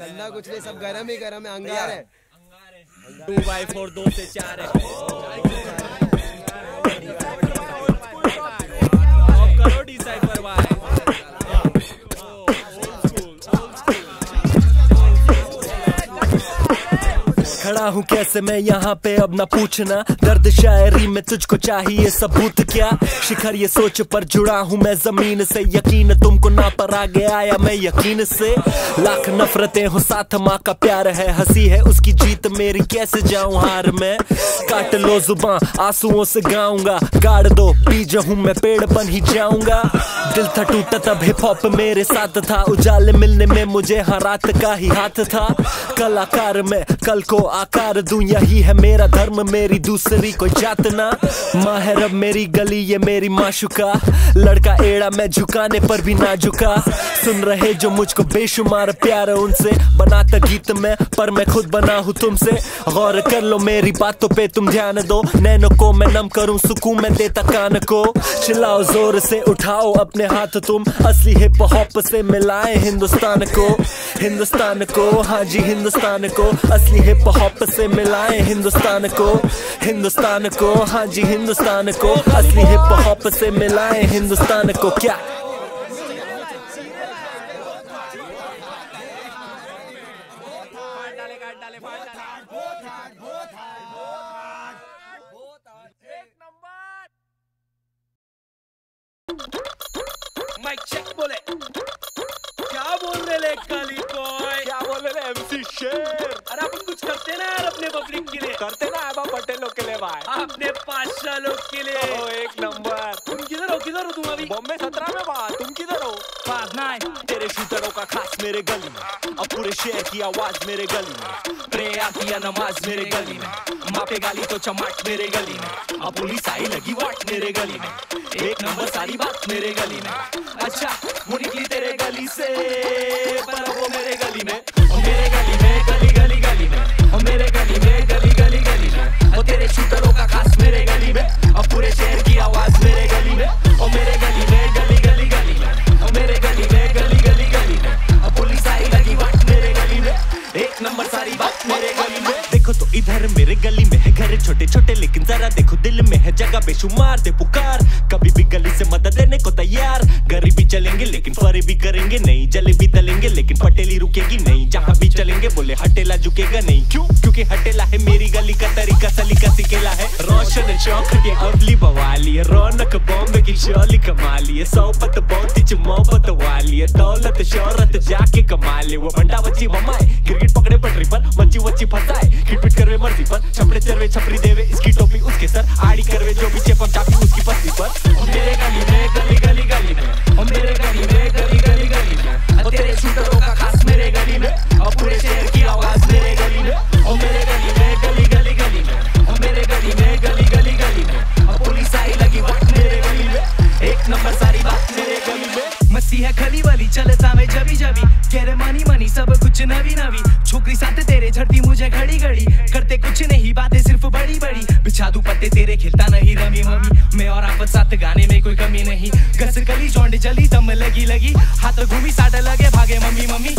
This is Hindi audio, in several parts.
गन्ना कुछ नहीं, सब गरम ही गरम है, अंगार है। 2x4 2 से 4 है। करो डिसाइफर वाले। खड़ा हूँ कैसे मैं यहाँ पे, अब ना पूछना दर्द शायरी में तुझको चाहिए सबूत क्या। शिखर ये सोच पर जुड़ा हूँ मैं जमीन से, यकीन तुमको ना पर आ गया या मैं यकीन से। लाख नफरतें हो साथ माँ का प्यार है, हंसी है उसकी जीत मेरी कैसे जाऊँ हार में। काट लो जुबां आंसुओं से गाऊंगा, गाड़ दो बीज हूँ मैं पेड़ बन ही जाऊंगा। दिल था टूटा तब हिप हॉप मेरे साथ था, उजाले मिलने में मुझे हर रात का ही हाथ था। कलाकार में कल को आकार दूं यही है मेरा धर्म, मेरी दूसरी कोई जात ना। माँ है रब मेरी गली ये मेरी माशुका, लड़का एड़ा मैं झुकाने पर भी ना झुका। सुन रहे जो मुझको बेशुमार प्यार उनसे, बनाता गीत मैं पर मैं खुद बना हूँ तुमसे। गौर कर लो मेरी बातों पे तुम ध्यान दो, नैनों को मैं नम करूँ सुकून मैं देता कान को। चिल्लाओ जोर से उठाओ अपने हाथ तुम, असली हिप हॉप से मिलाए हिंदुस्तान को। हिंदुस्तान को हाँ जी हिंदुस्तान को, असली हिप हॉप से मिलाए हिंदुस्तान को। हिंदुस्तान को हाँ जी हिंदुस्तान को, असली हिप हॉप से मिलाए हिंदुस्तान को। क्या माइक चेक बोले, क्या बोल रहे काली बॉय, क्या बोल रहे एमसी शेर। अरे अपन कुछ करते ना यार अपने पब्लिक के लिए, करते ना आबा पटेलों के लिए भाई, अपने पाशा लोग के लिए। ओ एक नंबर, तुम किधर हो, किधर हो तुम अभी? बॉम्बे 17 में बा, तुम किधर हो? तेरे शूटरों का खास मेरे गली में, अब पूरे शेर की आवाज मेरे गली में। प्रेयर आती है नमाज मेरे गली में, मापे गाली तो चमाट मेरे गली में। अब पुलिस आई लगी वाट मेरे गली में, एक नंबर सारी बात मेरे गली में। अच्छा वो निकली तेरे गली से, पर वो मेरे गली में। और मेरे गली में गली गली गली में, और मेरे गली में गली गली गली में। और तेरे शूटरों का खास मेरे गली में, और पूरे शहर की आवाज मेरे गली में। और मेरे गली में गली गली गली में, और मेरे गली में गली गली गली में। और पुलिस आई लगी वाट मेरे गली में, एक नंबर सारी बात मेरे गली में। देखो तो इधर मेरे गली में है घर छोटे छोटे, लेकिन जरा देखो दिल में है जगह बेशुमार। दे पुकार कभी भी गली से मदद देने को तैयार। गरीबी चलेंगे लेकिन फरीबी करेंगे नहीं, जलेबी तलेंगे लेकिन पटेली रुकेगी नहीं। जहाँ भी चलेंगे बोले हटेला झुकेगा नहीं, क्यों? क्योंकि हटेला है मेरी गली का तरीका, सलीका सिकेला है। रोशन शौक के अवली बवाली है, रौनक बॉम्बे की शौली कमाली है। सोबत बहुत मोहब्बत वाली है, दौलत शौहरत जाके कमाली। वो बंडा बच्ची बमाए, क्रिकेट पकड़े पटरी पर मंची वच्ची फंसाए। किटपिट करवे मर्जी पर, छपड़े चरवे छपरी देवे इसकी टोपी उसके सर। आड़ी करवे जो भी चेपम चापी उसकी पत्ती पर। और मेरे गली में गली गली गली में, और मेरे गली में गली गली गली में। और तेरे शूटरों का खास मेरे गली में, और पूरे शहर की आवाज मेरे गली में। और मेरे गली में गली गली गली में, और मेरे गली में गली गली गली में। और पुलिस आई लगी वाट मेरे गली में, एक नंबर सारी बात मेरे गली में। मस्ती है खली वाली चलता मैं जबी जबी, कहरे मानी मानी सब कुछ नवी नवी। छोकरी साथ तेरे झड़ती मुझे घड़ी घड़ी, करते कुछ नहीं बातें सिर्फ बड़ी बड़ी। बिछा दू पत्ते तेरे खेलता नहीं रमी ममी, मैं और आपत साथ गाने में कोई कमी नहीं। घसर गली जॉन्ड जली दम लगी लगी, हाथ घूमी साटा लगे भागे मम्मी मम्मी।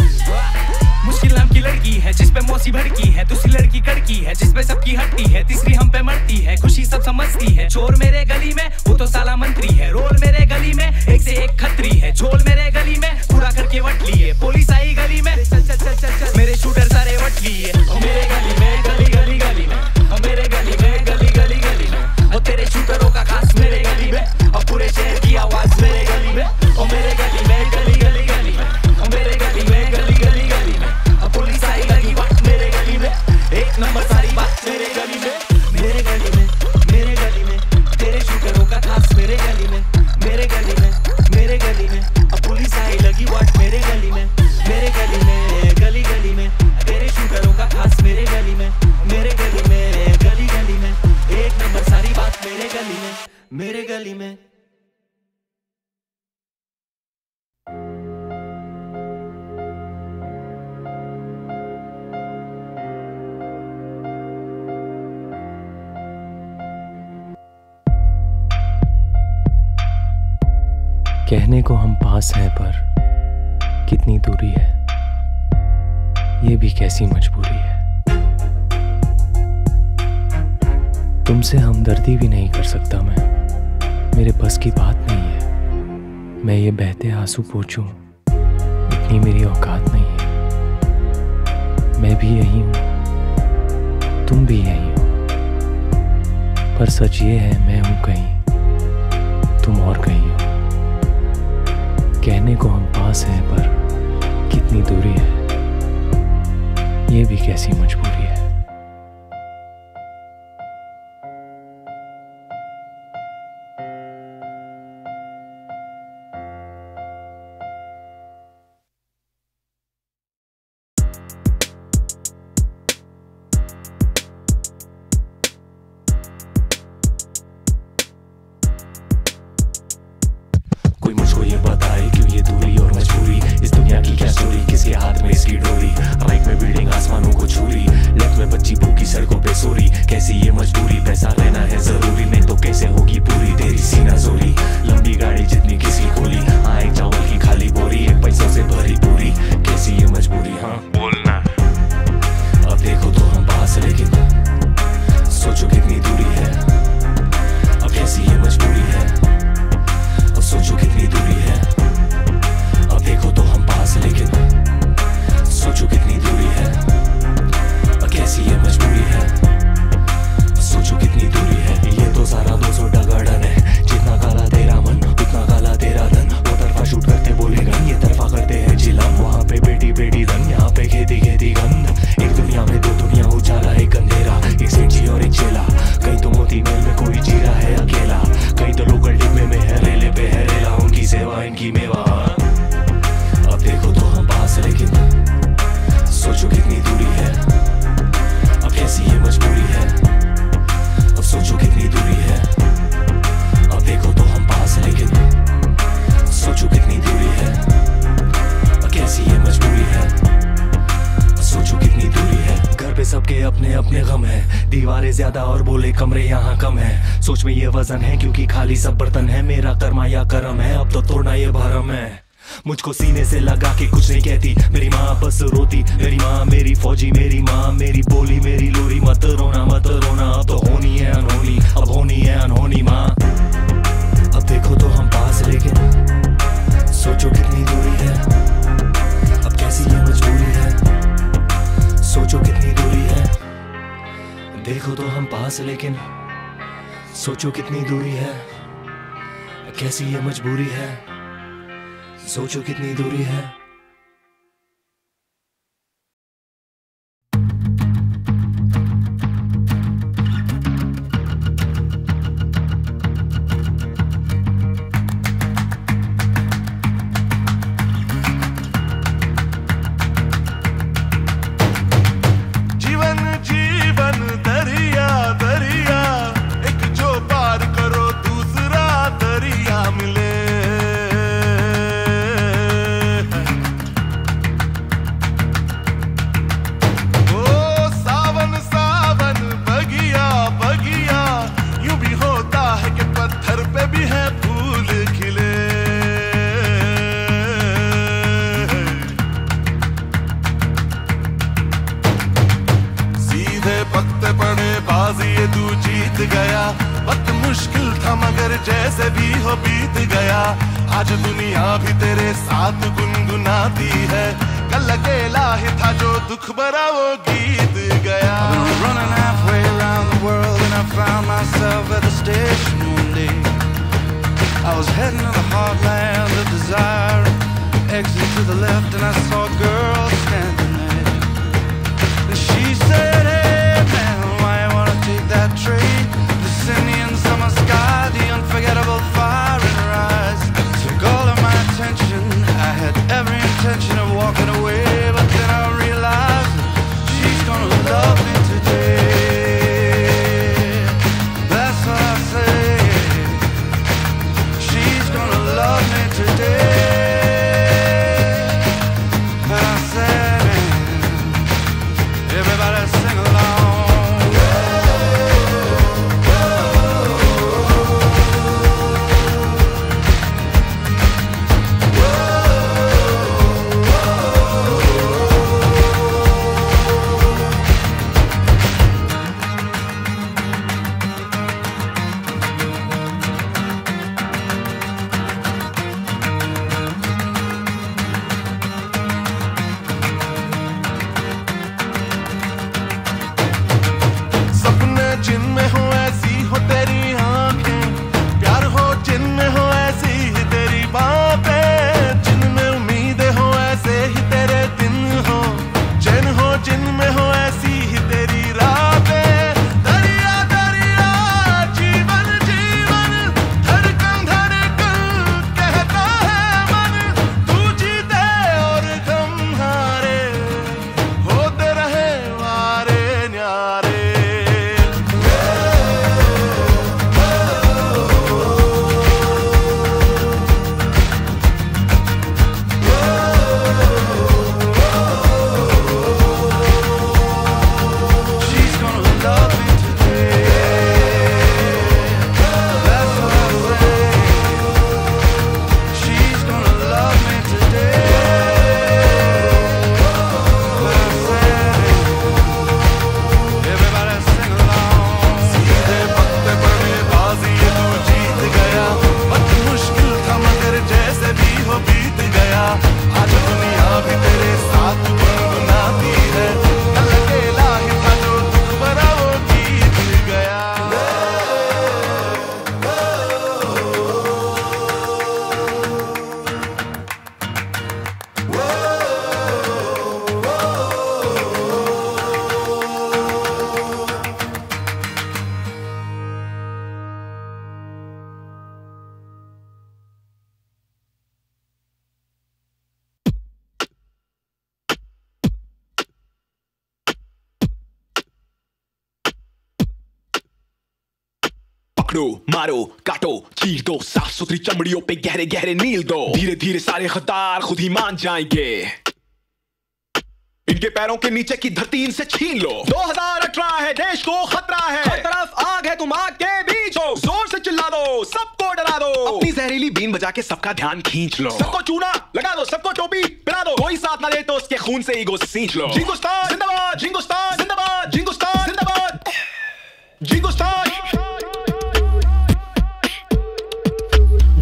मुश्किल नाम की लड़की है जिसपे मौसी भड़की है, दूसरी लड़की कड़की है जिसपे सबकी हटती है, तीसरी हम पे मरती है। खुशी सब समझती है, चोर मेरे गली में वो तो साला मंत्री है। रोल मेरे गली में एक से एक खतरी है, झोल मेरे गली में पूरा करके वट लिए। पुलिस आई गली में चल चल चल चल चल, मेरे शूटर सारे वट लिए। और मेरे गली में गली गली गली में, और मेरे गली में गली गली गली में। और तेरे शूटरों का खास मेरे गली में, और पूरे शहर की आवाज मेरे गली में। और मेरे गली में गली गली गली में, और मेरे गली में गली गली गली में। और पुलिस आई लगी वट मेरे गली में, एक नंबर सारी बात मेरे गली में। मेरे गली में मेरे गली में, तेरे शूटरों का खास मेरे गली में। मेरे गली में मेरे गली में, अब पुलिस आई लगी वाट मेरे गली में। मेरे गली में गली गली में, तेरे शूटरों का खास मेरे गली में। मेरे गली में गली गली में, एक नंबर सारी बात मेरे गली में। मेरे गली में कहने को हम पास हैं पर कितनी दूरी है। ये भी कैसी मजबूरी है। तुमसे हमदर्दी भी नहीं कर सकता मैं, मेरे बस की बात नहीं है। मैं ये बहते आंसू पोंछूं, इतनी मेरी औकात नहीं है। मैं भी यही हूँ, तुम भी यही हो, पर सच ये है मैं हूँ कहीं, तुम और कहीं हो। कहने को हम पास हैं पर कितनी दूरी है, ये भी कैसी मजबूरी है। वजन है क्योंकि खाली सब बर्तन है, मेरा कर्मा या कर्म है, अब तो तोड़ना ये भरम है। मुझको सीने से लगा के कुछ नहीं कहती मेरी माँ, बस रोती मेरी माँ, मेरी फौजी मेरी माँ, मेरी बोली मेरी लोरी। मत रोना मत रोना, अब तो होनी है अनहोनी, अब होनी है अनहोनी माँ। अब देखो तो हम पास, लेकिन सोचो कितनी दूरी है, अब कैसी ये मजबूरी है। सोचो कितनी दूरी है, देखो तो हम पास, लेकिन सोचो कितनी दूरी है, कैसी ये मजबूरी है। सोचो कितनी दूरी है। Today, but I said पकड़ो मारो काटो चीर दो साफ सुथरी चमड़ियों पे गहरे गहरे नील दो। धीरे धीरे सारे खतार खुद ही मान जाएंगे, इनके पैरों के नीचे की धरती इनसे छीन लो। 2018 है, देश को खतरा है, हर तरफ आग है, तुम आग के बीच हो। जोर से चिल्ला दो, सबको डरा दो, अपनी जहरीली बीन बजा के सबका ध्यान खींच लो। सबको चूना लगा दो, सबको टोपी पहना दो, कोई साथ ना दे तो उसके खून से ईगो सींच लो। जिंगोस्तान जिंदाबाद, जिंगोस्तान जिंदाबाद, जिंगोस्तान जिंदाबाद, जिंगोस्तान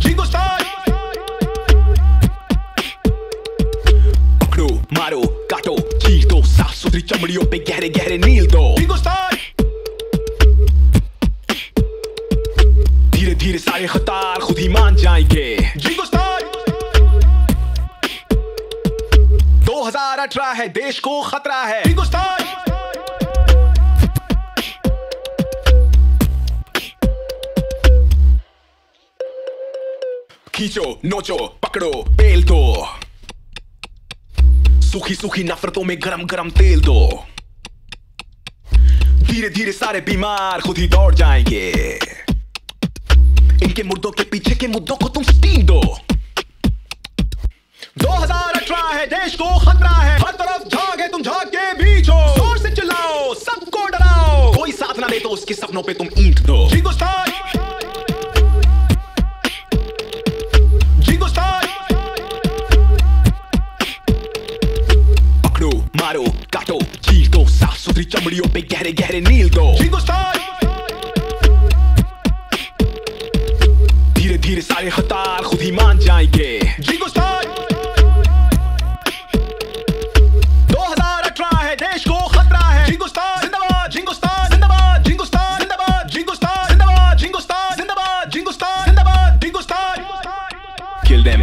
जिंगोस्तान। पकड़ो मारो काटो चीर दो साफ सुथरी चमड़ियों पे गहरे गहरे नील दो। जिंगोस्तान। धीरे धीरे सारे खतार खुद ही मान जाएंगे। जिंगोस्तान। 2018 है, देश को खतरा है। जिंगोस्तान। खींचो नोचो पकड़ो बेल दो, सूखी सूखी नफरतों में गरम गरम तेल दो। धीरे धीरे सारे बीमार खुद ही दौड़ जाएंगे, इनके मुर्दों के पीछे के मुद्दों को तुम स्टीम दो। 2018 है, देश को खतरा है, हर तरफ झाग है, तुम झाग के बीच हो। जोर से चिल्लाओ, सबको डराओ, कोई साथ ना दे तो उसके सपनों पे तुम ईंट दो। जिंगोस्तान। मारो काटो चीर दो साफ सुथरी चमड़ियों पे गहरे गहरे नील दो। जिंगोस्तान। धीरे धीरे सारे खतार खुद ही मान जाएंगे। जिंगोस्तान। 2018 है, देश को खतरा है। जिंगोस्तान जिंदाबाद, जिंगोस्तान जिंदाबाद, जिंगोस्तान जिंदाबाद, जिंगोस्तान जिंदाबाद, जिंगोस्तान जिंदाबाद, जिंगोस्तान जिंदाबाद, जिंगोस्तान। Kill them.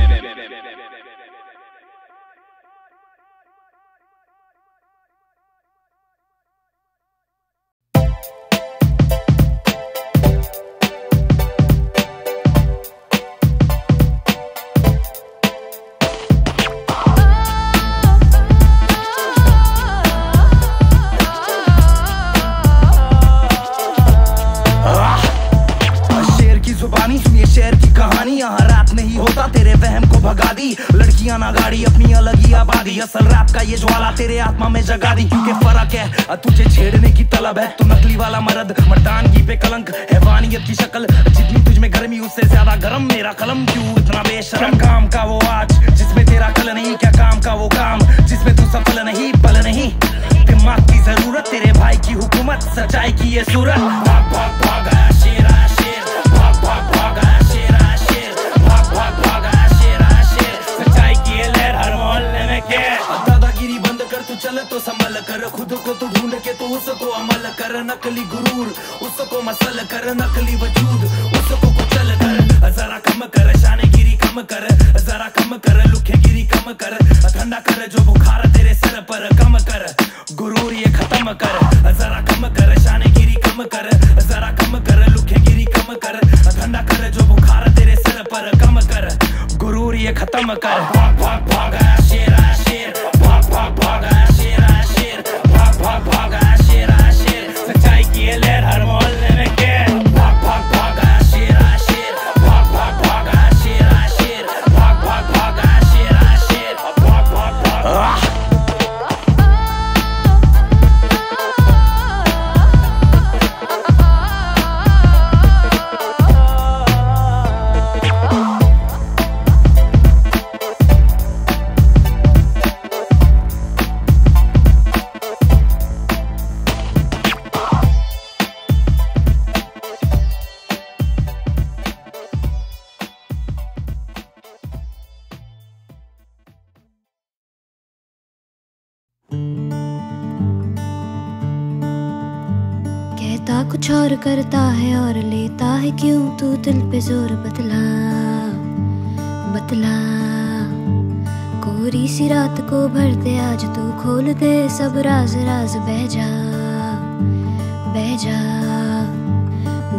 भगा दी लड़कियां ना गाड़ी अपनी अलग ही आबादी, असल रात का ये ज्वाला तेरे आत्मा में जगा दी। क्योंकि फर्क है, तुझे छेड़ने की तलब है, तू नकली वाला मर्द, मर्दानगी पे कलंक, हैवानियत की शक्ल, जितनी तुझ में गर्मी उससे ज्यादा गर्म मेरा कलम। क्यों इतना बेशर्म? काम का वो आज जिसमें तेरा कल नहीं, क्या काम का वो काम जिसमें तू सफल नहीं, पल नहीं। दिमाग की जरूरत, तेरे भाई की हुकूमत, सच्चाई की ये सूरत। भाग भाग भाग आया शेर आया शेर, भाग भाग भाग आया शेर आया शेर, भाग भाग भाग आया दादागिरी बंद कर, तू चल तो संभल कर, खुद को तू ढूंढ के तू उसको अमल कर। नकली गुरूर उसको मसल कर, नकली वजूद उसको कुचल कर। जरा कम कर शानेगिरी, कम कर जरा कम कर लुखेगिरी, कम कर ठंडा कर जो बुखार तेरे सर पर, कम कर गुरूर ये खत्म कर। जरा कम कर शानेगिरी, कम कर जरा कम कर लुखेगिरी, कम कर ठंडा कर जो बुखार तेरे सर पर, कम कर गुरूर ये खत्म कर। भाग भाग भाग आया शेर आया शेर, भाग भाग भाग आया शेर आया शेर, भाग भाग भाग आया शेर आया शेर, सच्चाई की ये लहर हर मोहल्ले में कैर। भाग भाग भाग आया शेर आया शेर, भाग भाग भाग आया शेर आया शेर, भाग भाग भाग आया शेर आया शेर, भाग भाग भाग। कुछ और करता है और लेता है, क्यों तू दिल पे जोर? बतला बतला, कोरी सी रात को भर दे, आज तू खोल दे सब राज राज। बह जा बह जा,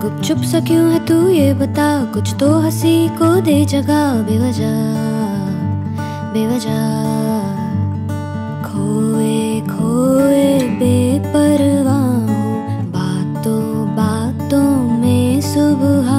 गुपचुप सा क्यों है तू ये बता, कुछ तो हंसी को दे जगह। बेवजह बेवजह खोए खोए बेपरवाह, सुबह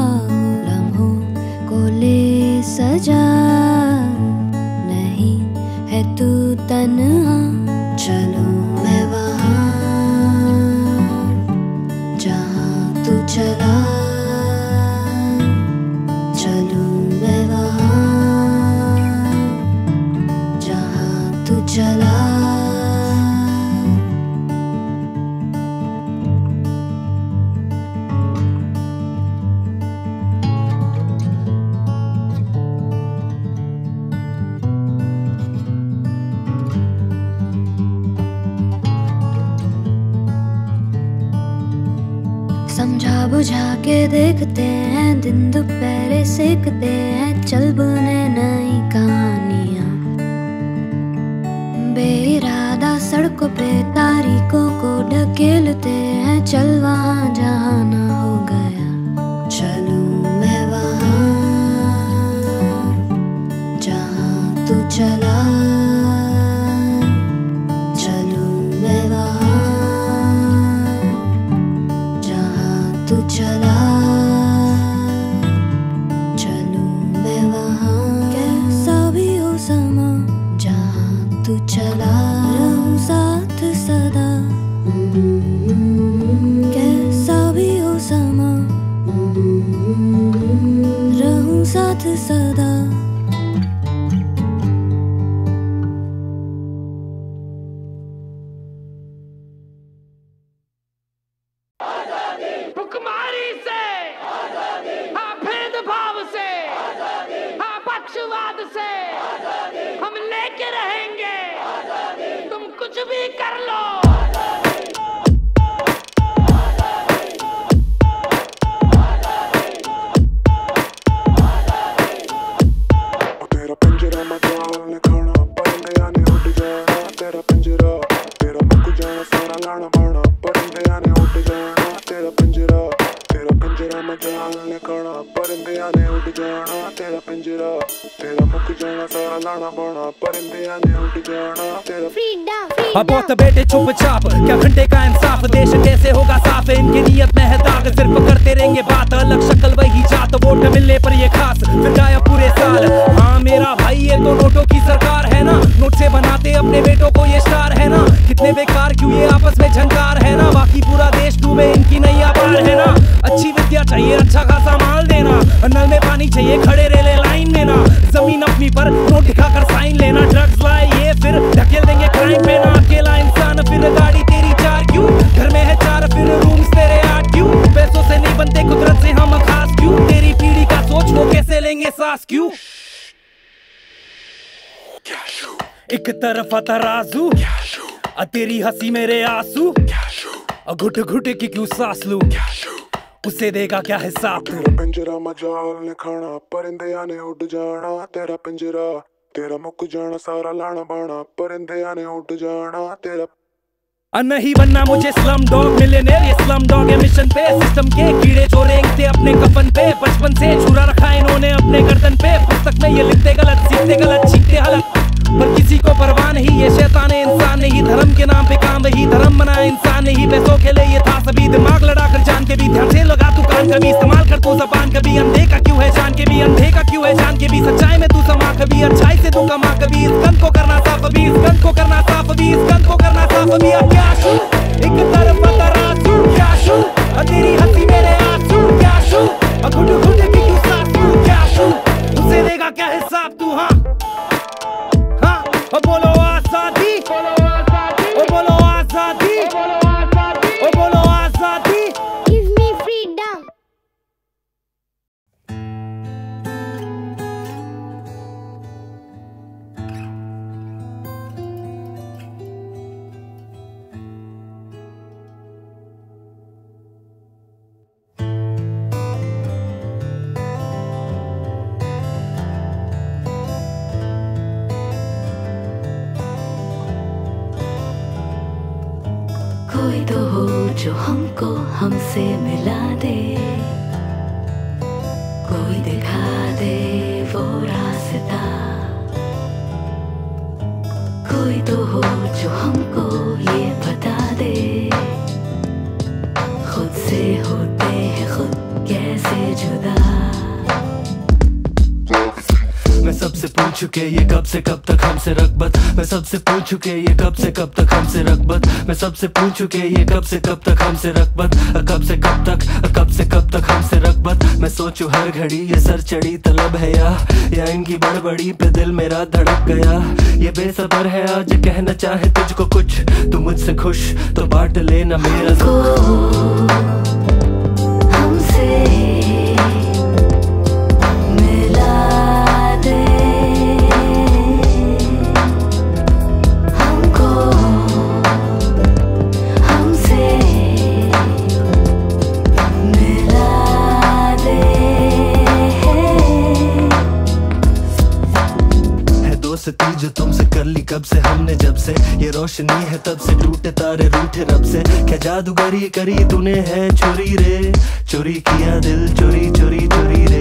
बुझा के देखते हैं, दिन दोपहरे सेकते हैं, चल बुने नई कहानियाँ। बेइरादा सड़कों पे तारीखों को ढकेलते हैं, चल वहाँ जहाँ ना हो गया चलूं मैं वहाँ जहाँ तू चला, तरफा तराजू तेरी हंसी मेरे आंसू, घुट घुट की क्यों सांस लूं, उसे देगा क्या हिसाब तू। तेरा पिंजरा मजाल ने खाना, परिंदे आने उड़ जाना, तेरा पिंजरा तेरा मुक जाना, सारा लाना बाना, परिंदे आने उड़ जाना, तेरा नहीं बनना मुझे स्लम डॉग मिलियनेयर, ये स्लम डॉग है मिशन पे, सिस्टम के कीड़े जो रेंगते अपने कफन पे, बचपन से छुरा रखा इन्होंने अपने गर्दन पे, पुस्तक में ये लिखते गलत, सीखते गलत, चीखते गलत, पर किसी को परवाह नहीं, ये शैतान इंसान नहीं, धर्म के नाम पे काम वही धर्म बना इंसान नहीं, पैसों खेले ये था सभी, दिमाग लड़ा कर जान के भी, ध्यान से लगा तू कान, कभी इस्तेमाल कर तू जबान, कभी अंधे का क्यों है जान के भी, अंधे का क्यों है जान के भी, सच्चाई में तू समा, कभी अच्छाई से तू कमा, कभी इस गन को करना साफ, अभी इस गन को करना साफ, अभी इस गन को करना साफ, अभी अब क्या शू एक तरफ तराजू, क्या शू तेरी हंसी मेरे आंसू, क्या शू घुट घुट की क्यों सांस तू, क्या शू उसे देगा क्या हिसाब तू। हाँ बोलो आजादी, बोलो आजादी, ओ बोलो आजादी, ओ बोलो आजादी, ओ बोलो आजादी, गिव मी फ्रीडम। जो हमको हमसे मिला दे, कोई दिखा दे वो रास्ता, कोई तो हो जो हमको ये बता दे, खुद से होते हैं खुद कैसे जुदा। मैं सबसे पूछ चुके ये कब से कब तक हमसे रगबत, मैं सबसे पूछ चुके ये कब से कब तक हमसे रगबत, मैं सबसे पूछ चुके ये कब से कब तक हमसे रगबत, कब से कब तक, कब से कब तक हमसे रगबत। मैं सोचूं हर घड़ी ये सर चढ़ी तलब है या इनकी बड़बड़ी पे दिल मेरा धड़क गया, ये बेसब्र है आज कहना चाहे तुझको कुछ, तू मुझसे खुश तो बांट लेना मेरा दुख। हमसे मैंने जब से ये रोशनी है तब से टूटे तारे रूठे रब से। क्या जादूगरी करी तूने है चोरी रे, चोरी किया दिल चोरी चोरी चोरी रे।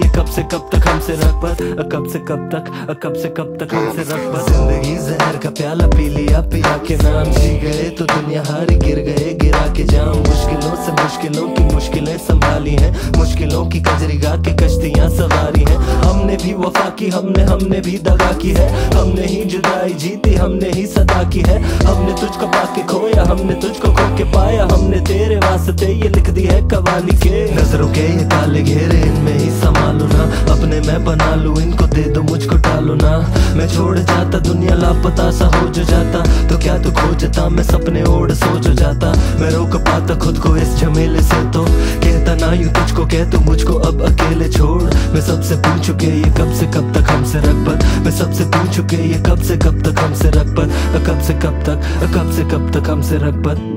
ये कब से कब तक हमसे रगबत, कब से कब तक कब से कब तक हमसे रगबत। जिंदगी जहर का प्याला पी लिया पिया के नाम, जी गए तो दुनिया हारी गिर गए गिरा के जाम। मुश्किलों से मुश्किलों की मुश्किलें संभाली हैं, मुश्किलों की कजरीगा के कश्तियाँ सवारी हैं। हमने भी वफा की हमने भी दगा की है, हमने ही जुदाई जीती हमने ही सदा की है। हमने तुझको पाके खोया हमने तुझको खो के पाया, हमने तेरे वास्ते ये लिख दी है कवाली के। नजरों के ये काले घेरे इनमें ही संभालो ना, अपने मैं बना लूं इनको दे दो मुझको टालो ना। मैं छोड़ जाता दुनिया लापता सा हो जो जाता, तो क्या तू खो जाता मैं सपने ओढ़ सो जो जाता। मैं रोक पाता खुद को इस झमेले से तो कहता ना यूं तुझको कह तू मुझको अब अकेले छोड़। मैं सबसे पूछू के ये कब से कब तक हमसे रगबत, मैं सबसे पूछू के ये कब से कब तक हमसे रगबत, कब से कब तक हमसे रगबत।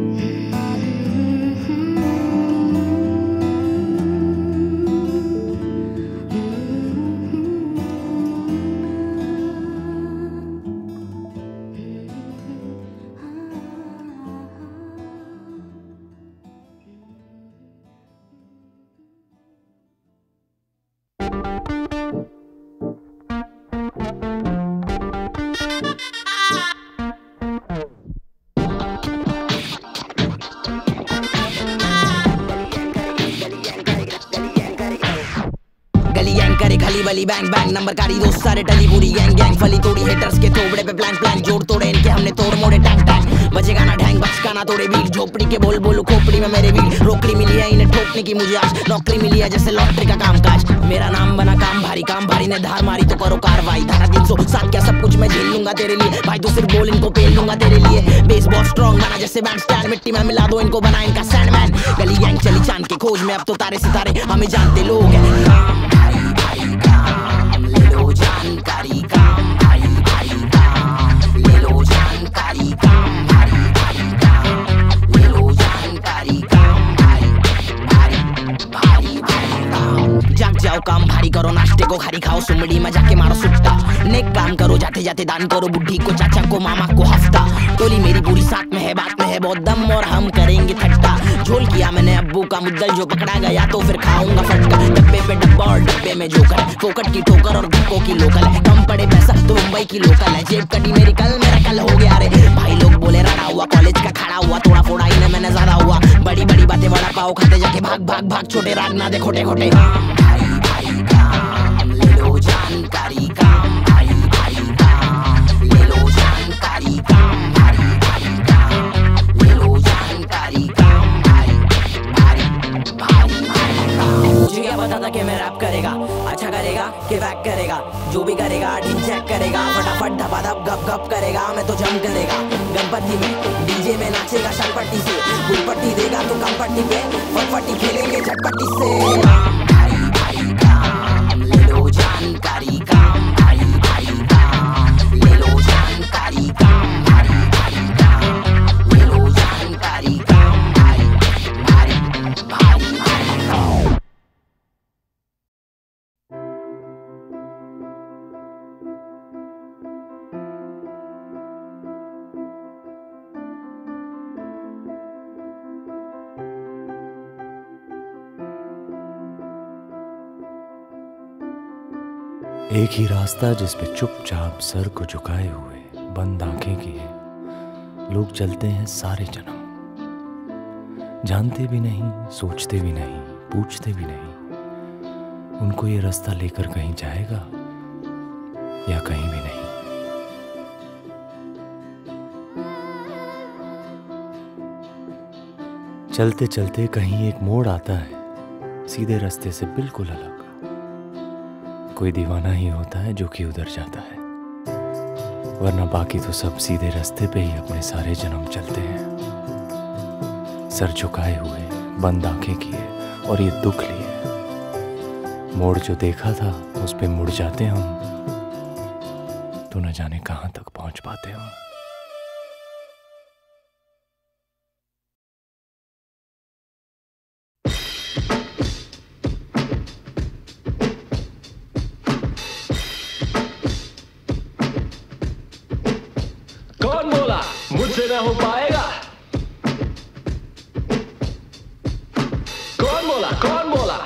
बैंग बैंग नंबर गाड़ी दोस्त सारे टली पूरी गैंग गैंग फली तोड़ी हेटर्स के थोबड़े पे प्लान प्लान जोड़ तोड़े इनके हमने तोड़ मोड़े टैंग टैंग बजे गाना ढैंग बचकाना तोड़े बीट झोपड़ी के बोल बोलू खोपड़ी में मेरे बीट। रोकड़ी मिली है इन्हें ठोकने की मुझे आज, नौकरी मिली है जैसे लॉटरी का कामकाज। मेरा नाम बना काम भारी ने धार मारी तो करो कार्रवाई। धारा 307 क्या सब कुछ मैं झेल लूंगा तेरे लिए भाई, तू सिर्फ बोल इनको पेल लूंगा तेरे लिए। बेसबॉल स्ट्रॉन्ग बना जैसे बैंडस्टैंड, मिट्टी में मिला दो इनको बना इनका सैंडमैन। गली गैंग चली चांद की खोज में अब तो तारे सितारे हमें जानते लोग हैं। जानकारी काम भारी भारी काम ले लो, जानकारी काम भारी भारी काम ले लो, जानकारी काम भारी भारी भारी भारी काम। जाग जाओ काम भारी करो नाश्ते को खारी खाओ, सुमड़ी में जाके मारो सुट्टा। नेक काम करो जाते जाते दान करो, बुढ़ी को चाचा को मामा को हफ्ता। टोली मेरी पूरी साथ में है बात में है बहुत दम, और हम करेंगे ठट्टा। झोल किया मैंने अब्बू का मुद्दल जो पकड़ा गया तो फिर खाऊंगा फटका। डब्बे पे डब्बा और डब्बे में जोकर, फोकट की ठोकर और धक्कों की लोकल है। कम पड़े पैसा तो मुंबई की लोकल है, जेब कटी मेरी कल मेरा कल हो गया रे। भाई लोग बोले रड़ा हुआ कॉलेज का खड़ा हुआ, थोड़ा फोड़ा ही मैंने ज्यादा हुआ। बड़ी बड़ी बातें बड़ा पाओ खाते जाके भाग भाग भाग, छोटे राग ना दे खोटे खोटे। जानकारी काम भारी भारी काम ले लो, जानकारी काम भारी भारी काम ले लो, जानकारी काम भारी भारी भारी भारी काम। मुझे क्या पता था कि मैं रैप करेगा, अच्छा करेगा कि बैक करेगा। जो भी करेगा टीम चेक करेगा, फटाफट धपाधप गप गप करेगा। मैं तो जम करेगा गणपति में, डीजे में नाचेगा शलपट्टी से। गुलपट्टी देगा तो कम पट्टी पे, फटपट्टी खेलेंगे झटपट्टी से। जानकारी काम भारी भारी काम ले लो, जानकारी काम भारी भारी काम ले लो, जानकारी काम भारी भारी भारी भारी काम। एक ही रास्ता जिसपे चुपचाप सर को झुकाए हुए बंद आंखें किए लोग चलते हैं सारे जन्म। जानते भी नहीं, सोचते भी नहीं, पूछते भी नहीं उनको ये रास्ता लेकर कहीं जाएगा या कहीं भी नहीं। चलते चलते कहीं एक मोड़ आता है सीधे रास्ते से बिल्कुल अलग। कोई दीवाना ही होता है जो कि उधर जाता है वरना बाकी तो सब सीधे रास्ते पे ही अपने सारे जन्म चलते हैं। सर झुकाए हुए, बंद आंखें किए और ये दुख लिए। मोड़ जो देखा था उस पे मुड़ जाते हम, तो न जाने कहां तक पहुंच पाते हम। मुझसे ना हो पाएगा। कौन बोला? कौन बोला?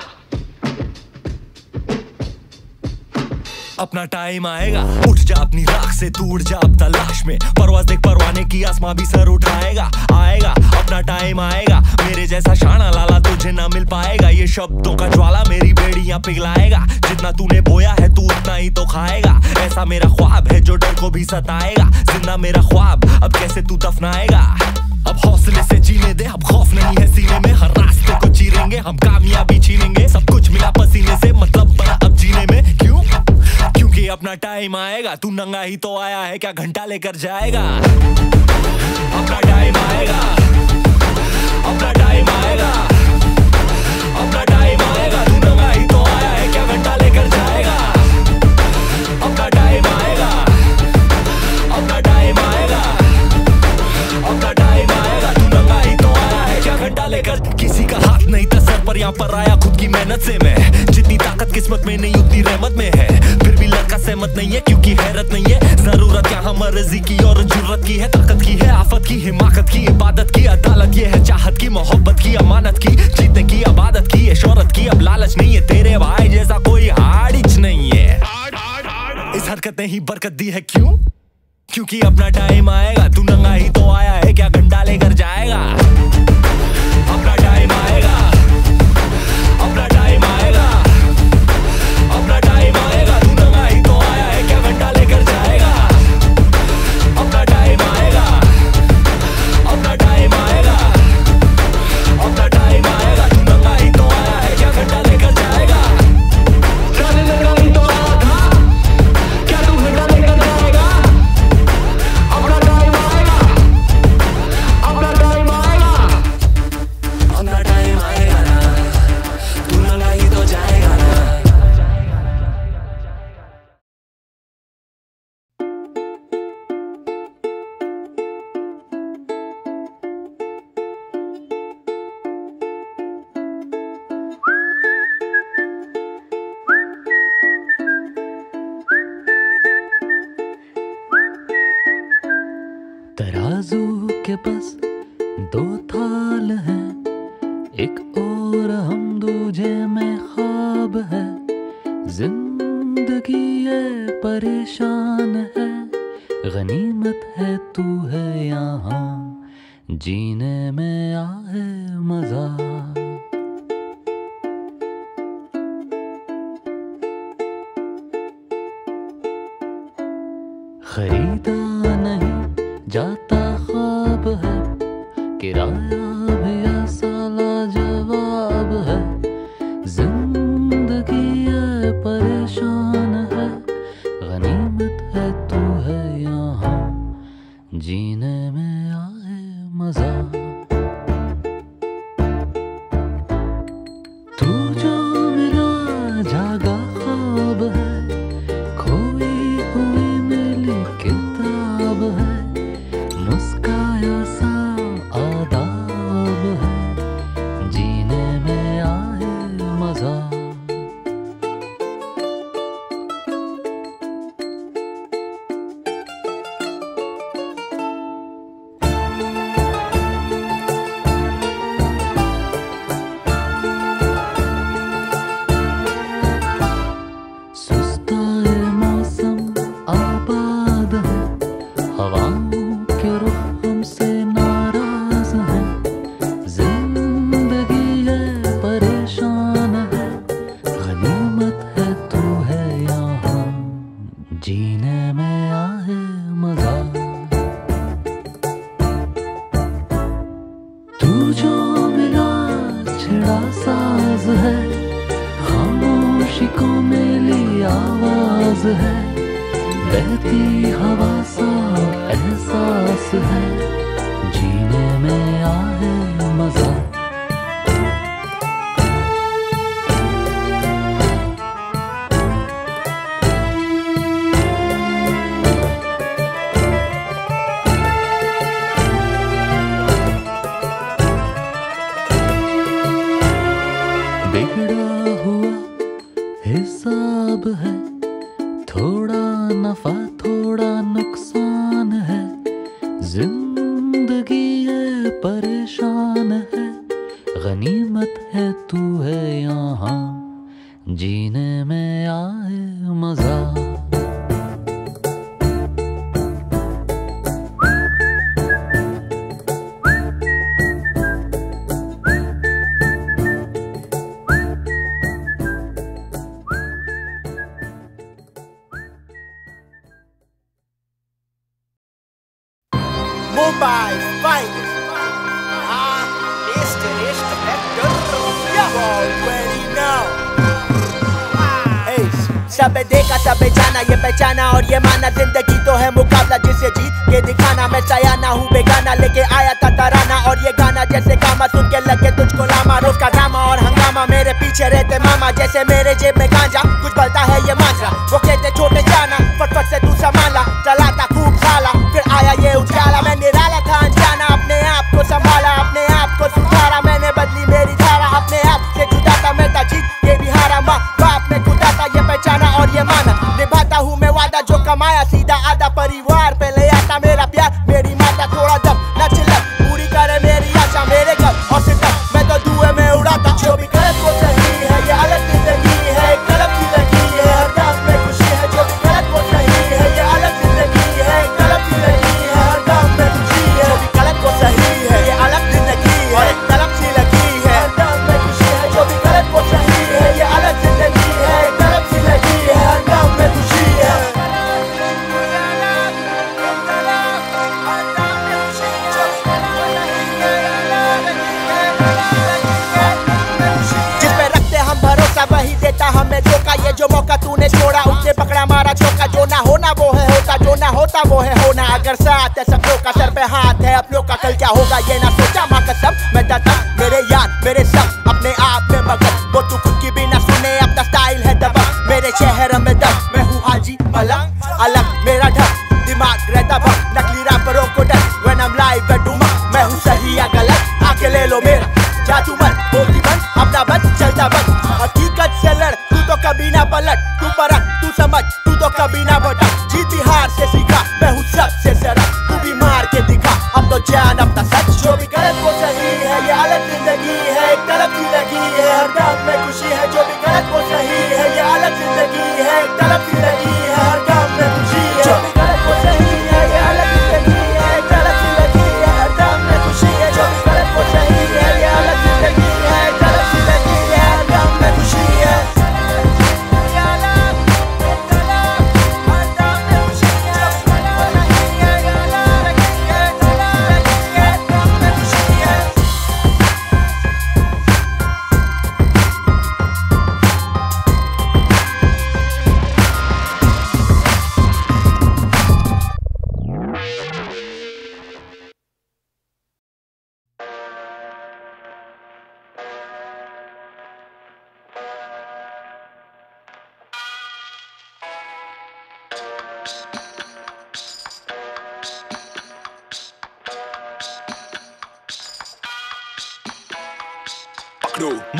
अपना टाइम आएगा। उठ जा अपनी राख से, तू उड़ जा अब तलाश में। परवाज़ देख परवाने की, आसमां भी सर उठाएगा। आएगा अपना टाइम आएगा। मेरे जैसा शाना लाला तुझे ना मिल पाएगा। ये शब्दों का ज्वाला मेरी बेड़ियां पिघलाएगा। जितना तूने बोया है तू उतना ही तो खाएगा। ऐसा मेरा ख्वाब है जो डर को भी सताएगा। जिंदा मेरा ख्वाब अब कैसे तू दफनाएगा। अब हौसले से जीने दे, अब खौफ नहीं है सीने में। हर रास्ते को चीरेंगे हम, कामयाबी छीनेंगे। सब कुछ मिला पसीने से, मतलब बड़ा अब जीने में। क्यों? क्योंकि अपना टाइम आएगा। तू नंगा ही तो आया है, क्या घंटा लेकर जाएगा। अपना टाइम आएगा। अपना टाइम आएगा। अपना टाइम आएगा। तू नंगा ही तो आया है, क्या घंटा लेकर जाएगा। अपना टाइम आएगा। अपना टाइम आएगा। अपना टाइम आएगा। तू नंगा ही तो आया है, क्या घंटा लेकर। किसी का हाथ नहीं था सर पर, यहाँ पर आया खुद की मेहनत से मैं। जितनी ताकत किस्मत में नहीं उतनी रहमत में है। फिर भी लड़का सहमत नहीं है, क्योंकि हैरत नहीं है। जरूरत यहाँ मर्जी की और जुर्रत की है। ताकत की है, आफत की, हिमाकत की, इबादत की, अदालत ये है। चाहत की, मोहब्बत की, अमानत की, जीतने की, इबादत की, शोहरत की। अब लालच नहीं है, तेरे भाई जैसा कोई हाड़िच नहीं है। इस हरकत ने ही बरकत दी है। क्यों? क्योंकि अपना टाइम आएगा। तू नंगा ही तो आया है, क्या घंटा लेकर जाएगा। अपना टाइम आएगा। अपना टाइम आएगा। अपना टाइम आएगा। तू नंगा ही तो आया है, क्या घंटा लेकर जाएगा। अपना टाइम आएगा। अपना टाइम आएगा। अपना टाइम आएगा। तू नंगा ही तो आया है, क्या घंटा लेकर जाएगा। जाने लगा ही तो आया था, क्या तू घंटा लेकर जाएगा। अपना टाइम आएगा। अपना टाइम आएगा। अपना टाइम आएगा ना, तू नंगा ही तो जाएगा ना। तराजू के पास दो थाल हैं, एक और हम दूजे में ख्वाब है। जिंदगी है परेशान है, गनीमत है तू है यहाँ, जीने में आए मजा। खरीदा नहीं जाता ख्वाब है, किराया भी साला जवाब है। जिंदगी है परेशान है, गनीमत है तू है यहाँ, जीने में आए मजा। तू जो मिला जागा ख्वाब है, खोई हुई मिली किताब है। मुस्काया सा आदाब है, जीने में आए मजा। सुस्ताए मौसम आबाद है, हवाओं के रुख हमसे नाराज है। जिंदगी है परेशान है, गनीमत है तू है यहाँ, जीने में आए मजा। तू जो मिला छिड़ा साज है, खामोशी को मिली आवाज है। बहती हवा सा एहसास है, जीने में आए मजा। बिगड़ा हुआ हिसाब है, थोड़ा नफा थोड़ा नुकसान है, जिंदगी है परेशान है, गनीमत है तू है यहाँ, जीने में आए मजा। Mumbai Spiders, it's the vector. You already know. Hey, sabhe dekha sabhe jana, ye pehchana aur ye mana, zindagi to hai mukabla jise jeet ke dikhana, main sayana hu begana, leke aaya tha tarana aur ye gana, jaise kama sun ke lage tujhko lama, roz ka drama aur hangama, mere piche rehte mama, jaise mere jeb mein ganja kuch balta hai ye manjra, wo kehte chote jana fatfat se tu samala, chalata khub khala fir aaya ye ujala, main nirala tha anjana, apne aap ko sambhala, apne aap ko sudhara, maine badli meri dhara, apne aap se juda tha main ta jeet ye bihara, maँ बाप में खुदा था ये पहचाना और ये माना, निभाता हूँ मैं वादा जो कमाया, सीधा आधा परिवार पे ले आता मेरा प्यार, मेरी माता थोड़ा दब न चिल्ला, पूरी करे मेरी आशा, मेरे घर और सिर्फ मैं तो धुएं में उड़ाता, जो भी करे वो सही है, ये अलग जिंदगी है, एक तलब की लगी है, हर दांत में खुशी है, जो भी गलत वो सही है, ये अलग जिंदगी है, एक तलब की लगी है, हर दांत में खुशी है, जो भी गलत वो सही है, ये अलग जिंदगी है, एक तलब सी लगी है, हर दांत में खुशी है, जो भी गलत वो सही है, ये अलग जिंदगी है, एक तलब सी लगी है, हर दांत में खुशी है। वही देता हमें धोखा, ये जो मौका तूने छोड़ा उसने पकड़ा मारा चौका, जो ना होना वो है होता, जो ना होता वो है होना, अगर साथ है सब लोग का, सर पे हाथ है अपनों का, कल क्या होगा ये ना सोचा, माँ कसम मैं डरता, मेरे यार मेरे सब अपने आप में मगन, वो तू खुद की भी ना सुने, अपना स्टाइल है दबंग, मेरे शहर में दम मैं हूँ हाजी मलंग, अलग मेरा ढंग, दिमाग रहता भंग, नकली रापरों को डर, when I am live at डूमा, मैं हूँ सही या गलत, आके ले लो मेरा जादू मन, बोलती बंद अपना बंद चलता बंद, हकीकत से लड़ तू तो कभी ना पलट, तू परख तू समझ तू तो कभी ना भटक, जीती हार से सीखा मैं हूँ सबसे सरल, तू भी मार के दिखा अब तो जान अपना सच, जो भी गलत वो सही है, ये अलग जिंदगी है, एक तलब की लगी है, हर दांत में खुशी है, जो भी गलत वो सही है, ये अलग जिंदगी है, एक तलब की लगी है, हर दांत में खुशी है, जो भी गलत वो सही है, ये अलग जिंदगी है, एक तलब की लगी है, हर दांत में खुशी है, जो भी गलत वो सही है, ये अलग जिंदगी है, एक तलब की लगी है, हर दांत में खुशी है।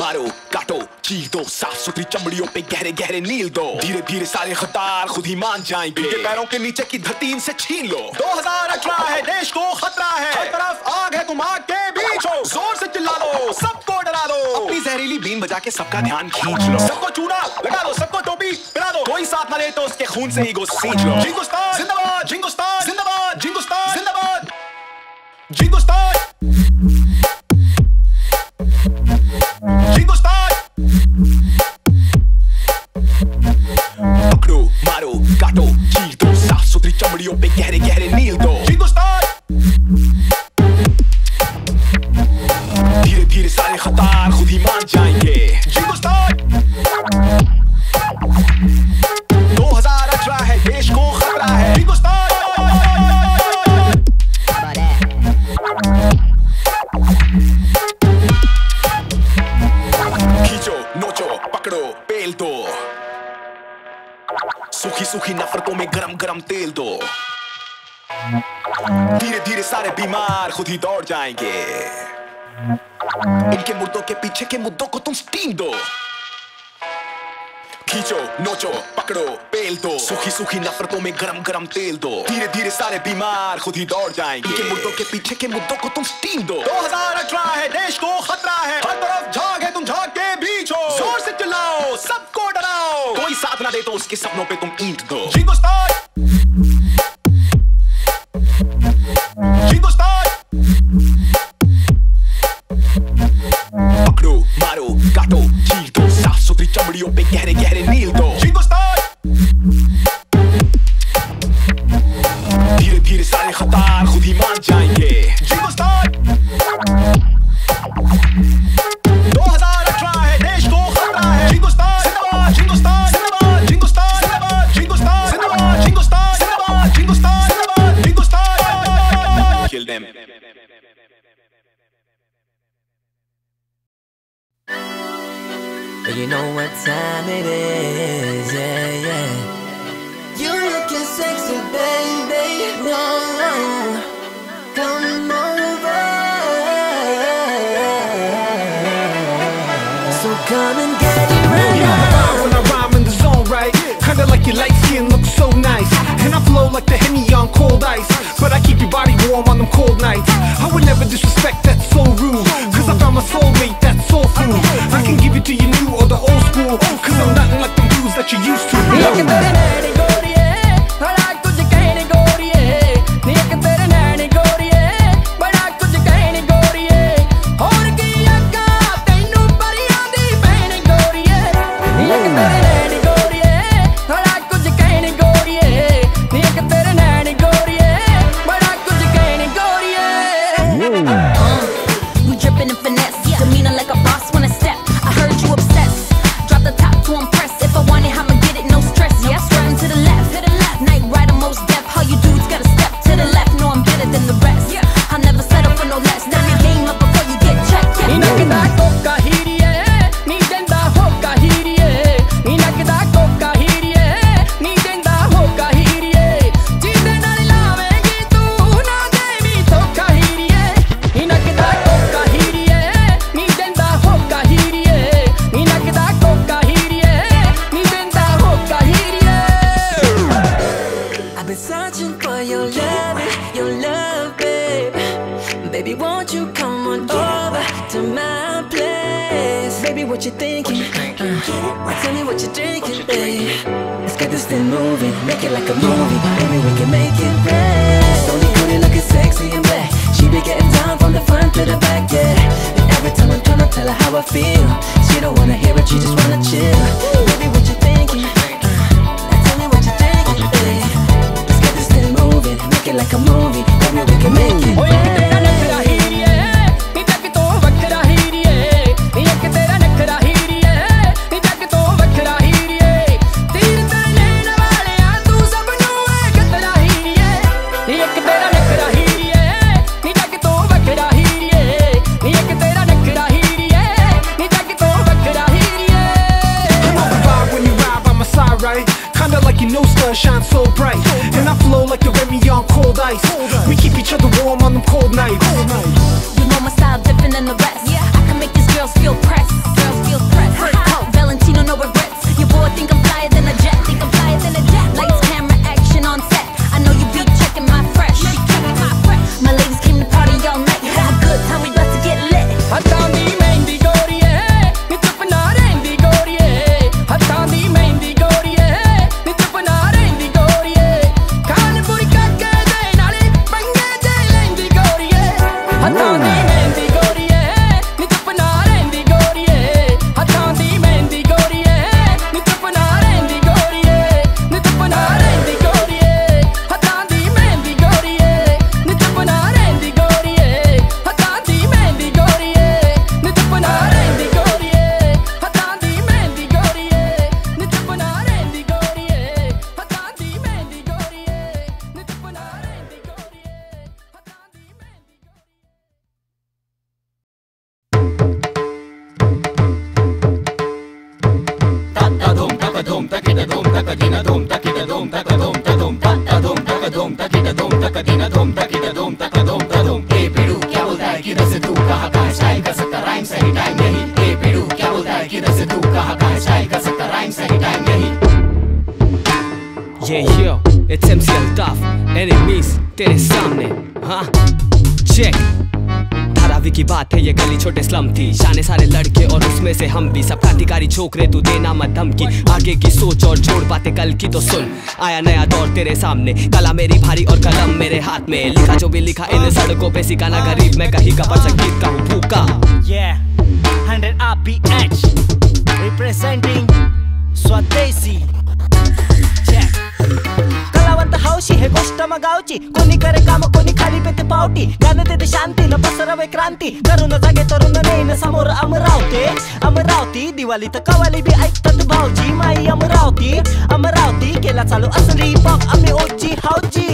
मारो काटो चीर दो, साफ सुथरी चमड़ियों पे गहरे गहरे नील दो, धीरे धीरे सारे खतार खुद ही मान जाएंगे, इनके पैरों के नीचे की धरती इनसे छीन लो, 2018 है देश को खतरा है, हर तरफ आग है तुम आग के बीच हो, जोर से चिल्ला दो सबको डरा दो, अपनी जहरीली बीन बजा के सबका ध्यान खींच लो, सबको चूना लगा दो, सबको टोपी पिला दो, कोई साथ न ले तो उसके खून से ईगो सींच लो, जिंगोस्तान जिंदाबाद, जिंगोस्तान जिंदाबाद, जिंगोस्तान जिंदाबाद, जिंगोस्तान जिंगोस्तान। पकड़ो मारो काटो चीर दो, साफ सुथरी चमड़ियों पे गहरे गहरे नील दो, जिंगोस्तान धीरे धीरे सारे खतार खुद ही मान जाएंगे, जिंगोस्तान 2018 है देश को खतरा है। कम तेल दो, धीरे धीरे सारे बीमार खुद ही दौड़ जाएंगे। इनके मुर्दों के पीछे के मुद्दों को तुम स्टीम दो, खींचो नोचो पकड़ो बेल दो, सूखी सूखी नफरतों में गरम गरम तेल दो, धीरे धीरे सारे बीमार खुद ही दौड़ जाएंगे। इनके मुर्दों के पीछे के मुद्दों को तुम स्टीम दो। 2018 है, देश को खतरा है, हर तरफ झाग है, तुम झाग के बीच हो, जोर से चिल्लाओ सबको डराओ, कोई साथ ना दे तो उसके सपनों पे तुम ईंट दो। जिंगोस्तान पकड़ो मारो काटो चीर दो, साफ सुथरी चमड़ियों पे गहरे गहरे नील दो। जिंगोस्तान धीरे धीरे सारे खतार खुद ही मान जाएंगे। जिंगोस्तान 2018 है, देश को खतरा है। जिंगोस्तान जिंदाबाद, जिंगोस्तान जिंदाबाद, जिंगोस्तान जिंदाबाद, जिंगोस्तान जिंदाबाद, जिंगोस्तान जिंदाबाद, जिंगोस्तान जिंदाबाद, जिंगोस्तान kill them. But you know what time it is, yeah, yeah. You looking sexy, baby, no, no. Come over. So come and get it right now. When I rhyme in the zone, right? Kinda like your light skin looks so nice, and I flow like the Henny on cold ice, but I keep your body warm on them cold nights. I would never disrespect, that's so rude, cause I found my soulmate, that's soul food. I can give it to you new or the old school, cause I'm nothing like the dudes that you used to. तेरे सामने हाँ चेक की बात है ये गली छोटे स्लम थी, जाने सारे लड़के और उसमें से हम भी, सब क्रांतिकारी छोकरे तू देना मत धमकी, आगे की सोच और जोड़ पाते कल की। तो सुन आया नया दौर तेरे सामने, कला मेरी भारी और कलम मेरे हाथ में, लिखा जो भी लिखा इन सड़कों पे, सिखाना गरीब मैं कहीं का पर संगीत का हूँ भूखा। Yeah, 100 RPH, representing स्वदेशी। है गोष्टम गावची, कोणी करे काम कोणी खाली पेते पावटी, गाणं देते शांती न पसरवे क्रांती, तरुण जागे तरुण नेन समोर अमरावती। अमरावती दिवाळी तर कवाली बी ऐकतात भाऊजी, माई अमरावती अमरावती केला चालू असली पॉप आम्ही ओची हाऊची।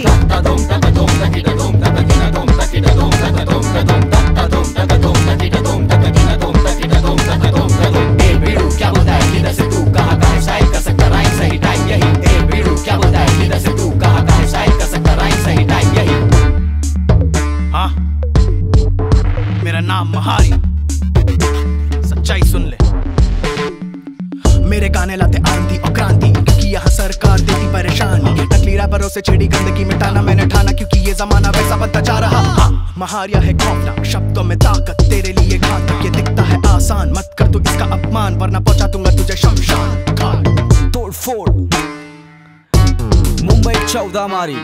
सच्चाई सुन ले, मेरे गाने लाते आंधी और क्रांति, क्योंकि यहाँ सरकार देती परेशानी, नकली रैपरों से छिड़ी गंदगी मिटाना मैंने ठाना, क्योंकि ये जमाना वैसा बनता जा रहा। महारिया है खौफनाक, शब्दों में ताकत तेरे लिए घातक, ये दिखता है आसान, मत कर तू इसका अपमान, वरना पहुंचा दूंगा तुझे शमशान घाट। तोड़ फोड़ मुंबई 14 मारी,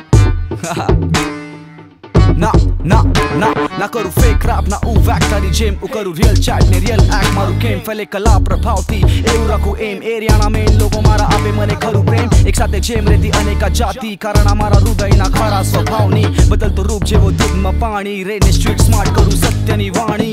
ना ना ना ना करू फेक रैप, ना ऊ वैक तारी जेम, ऊ करू रियल चैट ने रियल एक्ट, मारू गेम फैले कला प्रभाव थी, एऊ रखू एम एरियाना में लोगों मारा आपे मने करू प्रेम, एक साथे जेम रेती अनेका जाती, कारण हमारा हृदय ना खरा स्वभाव नी, बदल तो रूप जेवो दूध में पानी, रेड स्ट्रीट स्मार्ट करू सत्य नी वाणी।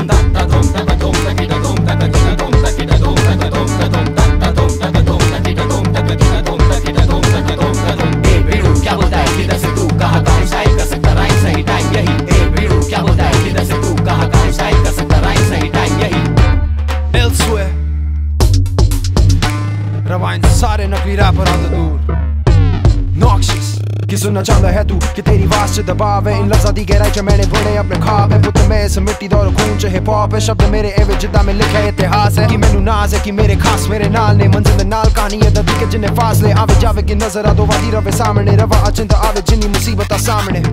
सारे नकली रैपर आते दूर नॉक्शियस, कि सुनना चाहता है तू कि तेरी आवाज से दबाव है, इन लफ्ज़ों की गहराई से मैंने बुने अपने ख्वाब है, पुत्र में इस मिट्टी दौर खून च हिप हॉप है, शब्द मेरे एवज जिदा में लिखा इतिहास है, कि मैनू नाज है कि मेरे खास मेरे नाल ने, मंजिल नाल कहानी है दबी के जिन्हें फासले, आवे जावे की नजर आ दो वादी रवे सामने, रवा अचिंत आवे जिन्नी मुसीबत सामने।